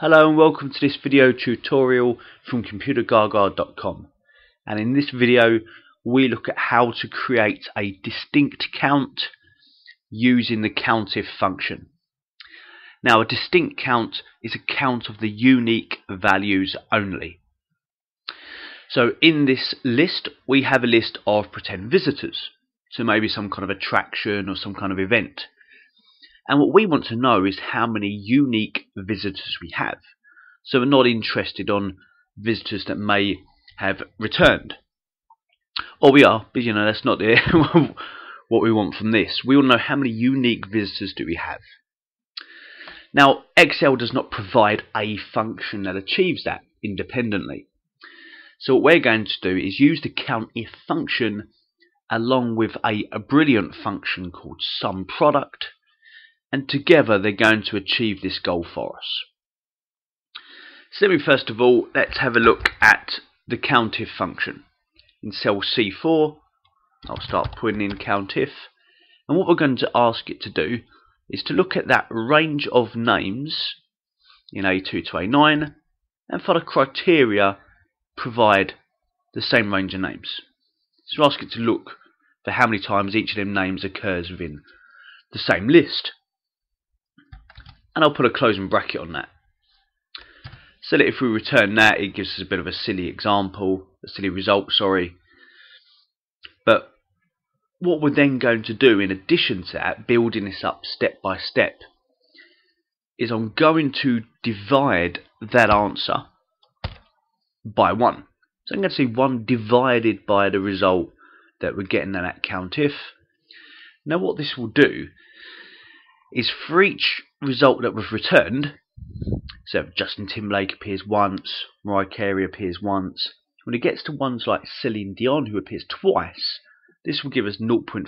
Hello and welcome to this video tutorial from computergaga.com, and in this video we look at how to create a distinct count using the COUNTIF function. Now, a distinct count is a count of the unique values only. So in this list we have a list of pretend visitors, so maybe some kind of attraction or some kind of event. And what we want to know is how many unique visitors we have. So we're not interested on visitors that may have returned. Or we are, but that's not what we want from this. We want to know how many unique visitors do we have. Now, Excel does not provide a function that achieves that independently. So what we're going to do is use the COUNTIF function along with a brilliant function called SUMPRODUCT. And together they're going to achieve this goal for us. So let me first of all, let's have a look at the COUNTIF function. In cell C4, I'll start putting in COUNTIF, and what we're going to ask it to do is to look at that range of names in A2 to A9, and for the criteria, provide the same range of names. So ask it to look for how many times each of them names occurs within the same list. And I'll put a closing bracket on that, so that if we return that, it gives us a bit of a silly example, a silly result, sorry. But what we're then going to do in addition to that, building this up step by step, is I'm going to divide that answer by 1. So I'm going to see 1 divided by the result that we're getting in that COUNTIF. Now what this will do is for each result that was returned, so if Justin Timberlake appears once, Mariah Carey appears once, when it gets to ones like Celine Dion who appears twice, this will give us 0.5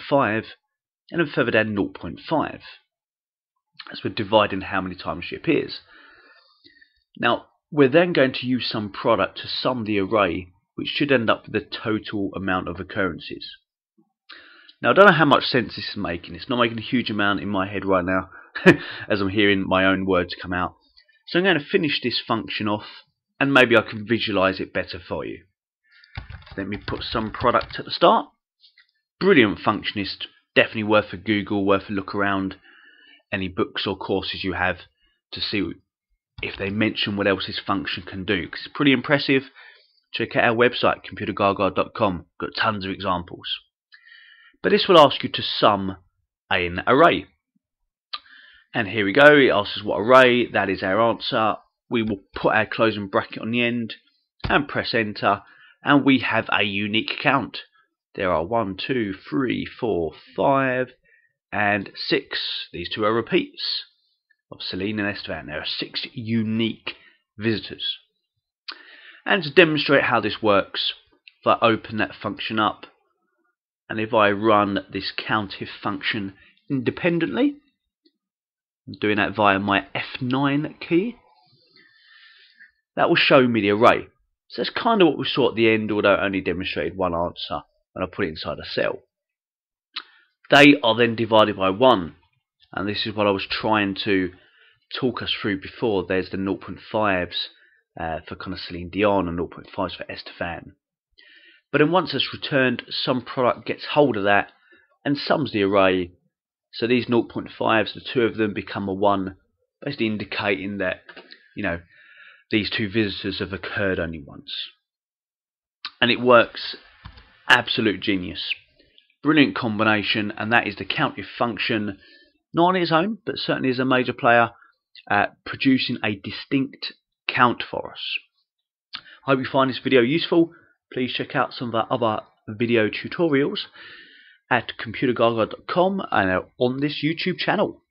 and then further down 0.5, as we're dividing how many times she appears. Now we're then going to use SUMPRODUCT to sum the array, which should end up with the total amount of occurrences. Now I don't know how much sense this is making. It's not making a huge amount in my head right now as I'm hearing my own words come out. So I'm going to finish this function off and maybe I can visualize it better for you. So let me put SUMPRODUCT at the start. Brilliant functionist, definitely worth a Google, worth a look around any books or courses you have to see if they mention what else this function can do, because it's pretty impressive. Check out our website computergaga.com, got tons of examples. But this will ask you to sum an array. And here we go, it asks us what array, that is our answer. We will put our closing bracket on the end and press enter, and we have a unique count. There are 1, 2, 3, 4, 5, and 6. These two are repeats of Celine and Estevan. There are 6 unique visitors. And to demonstrate how this works, if I open that function up, and if I run this COUNTIF function independently, I'm doing that via my F9 key, that will show me the array. So that's kind of what we saw at the end, although it only demonstrated 1 answer when I put it inside a cell. They are then divided by 1, and this is what I was trying to talk us through before. There's the 0.5s for kind of Celine Dion and 0.5s for Estefan. But then once it's returned, SUMPRODUCT gets hold of that and sums the array. So these 0.5s, the two of them become a 1, basically indicating that, these two visitors have occurred only once. And it works, absolute genius. Brilliant combination, and that is the COUNTIF function, not on its own, but certainly is a major player at producing a distinct count for us. I hope you find this video useful. Please check out some of our other video tutorials at computergaga.com and on this YouTube channel.